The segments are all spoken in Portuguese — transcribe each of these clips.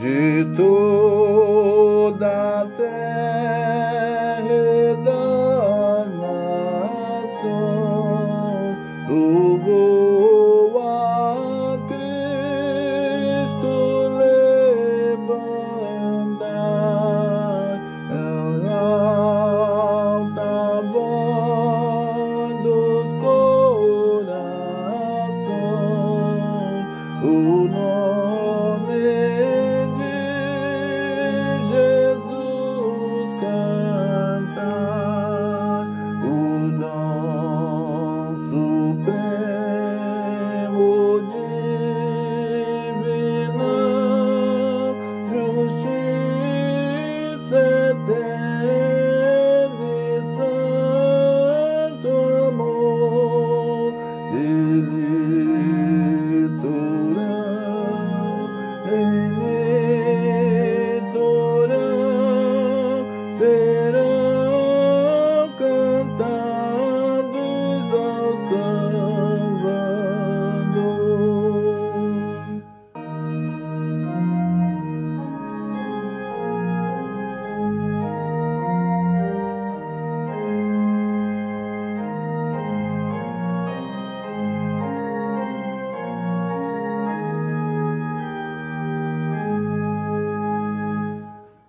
de toda a terra e da nação. Louvou a Cristo levantar em alta voz dos corações o nome.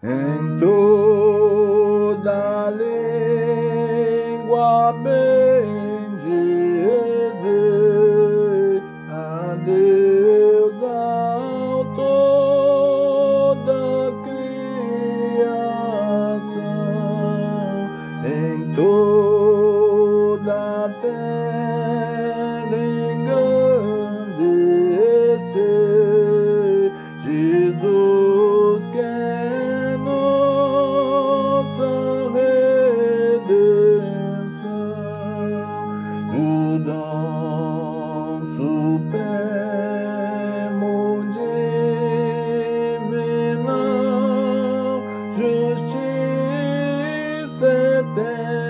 Em toda língua bendizer a Deus, autor da criação. Em toda terra engrandecer Jesus, quer justiça eterna.